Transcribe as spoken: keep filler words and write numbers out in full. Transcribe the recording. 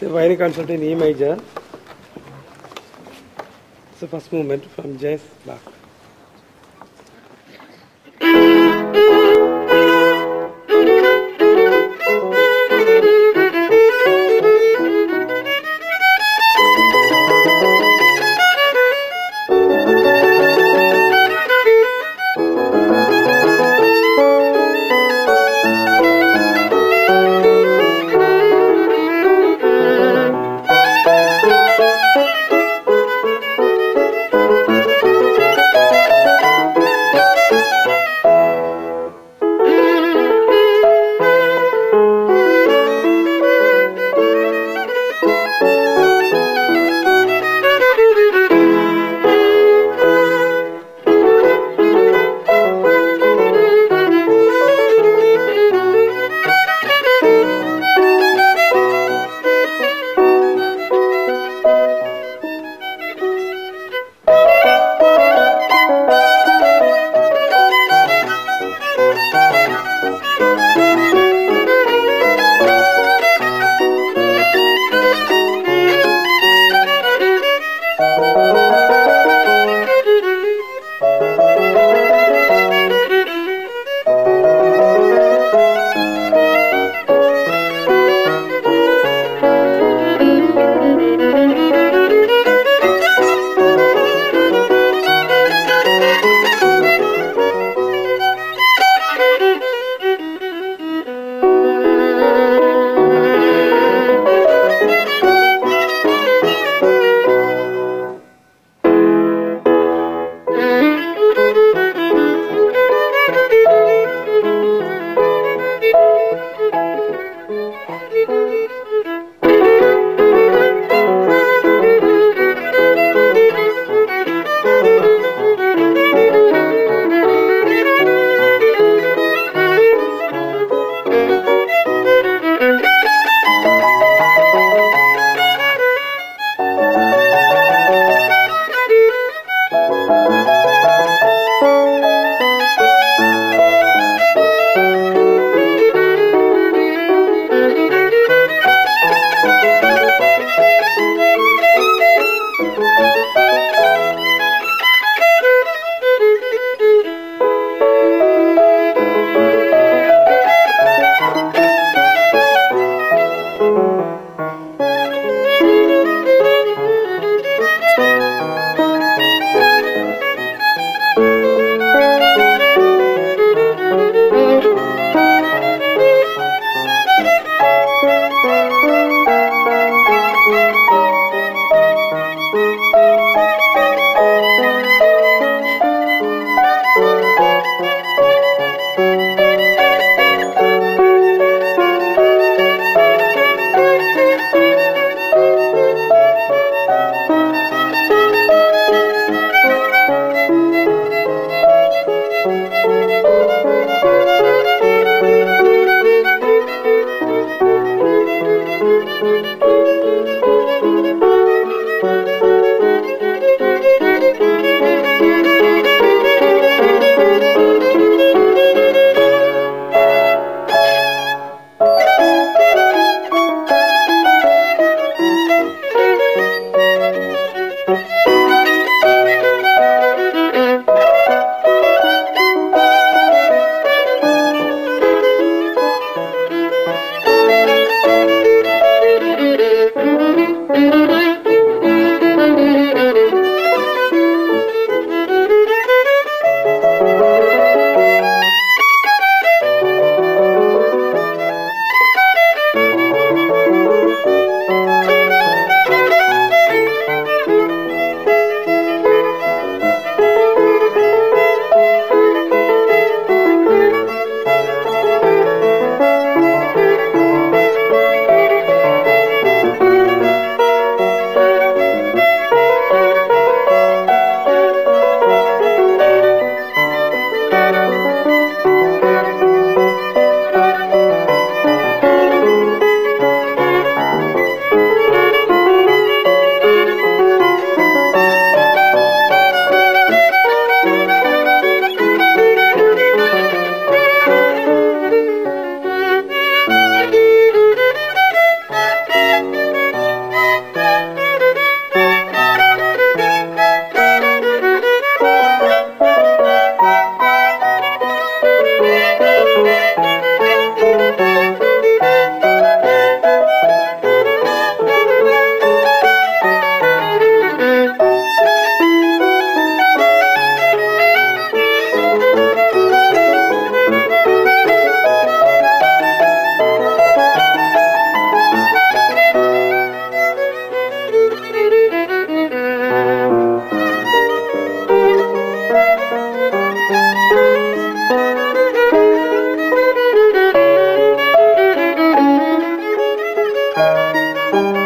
So wiring consult in E major. So first movement from J Bach. Mm-hmm. you.